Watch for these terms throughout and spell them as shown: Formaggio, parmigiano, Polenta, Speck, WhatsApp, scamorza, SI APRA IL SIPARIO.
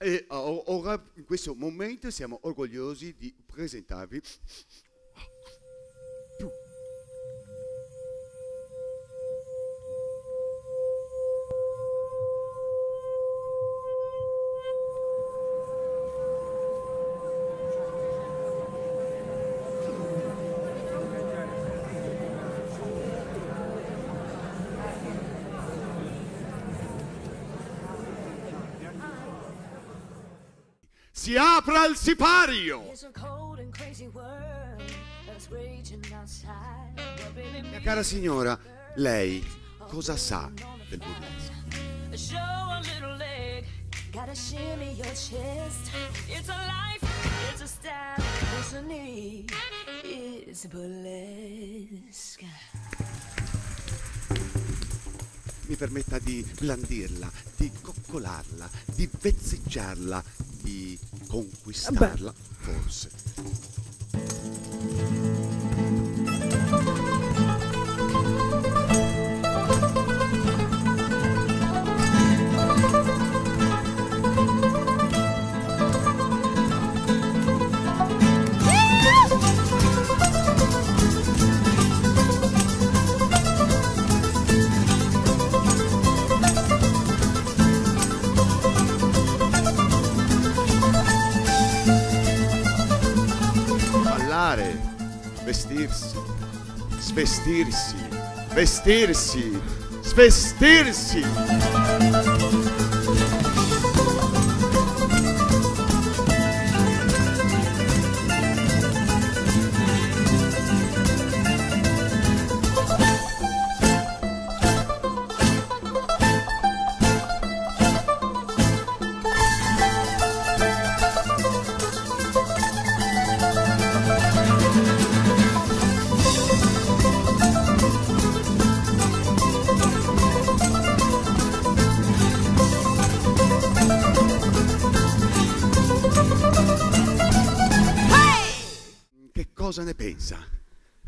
E ora, in questo momento, siamo orgogliosi di presentarvi Si apra il sipario! Mia cara signora, lei cosa sa del burlesque? Mi permetta di blandirla, di coccolarla, di vezzeggiarla, di conquistarla, forse. Vestirsi, svestirsi, vestirsi, svestirsi. Cosa ne pensa?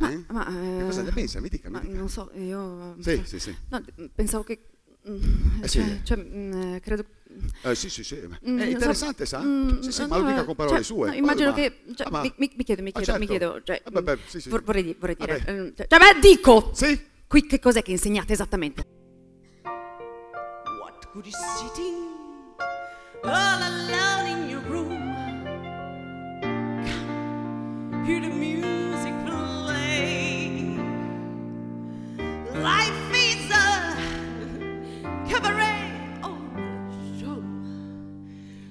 Cosa ne pensa? Mi dica, non so, io... Sì. No, pensavo che... credo... Sì. È interessante, sa? Ma lo dica con parole sue. No, immagino che... Cioè, mi chiedo... Cioè, sì. Vorrei dire... Dico! Sì? Qui che cos'è che insegnate esattamente? What good is sitting all alone in your room? Hear the music play. Life is a cabaret on the show.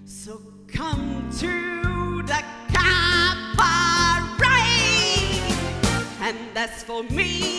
So come to the cabaret, and that's for me.